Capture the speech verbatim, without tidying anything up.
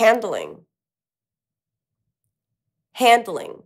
handling, handling.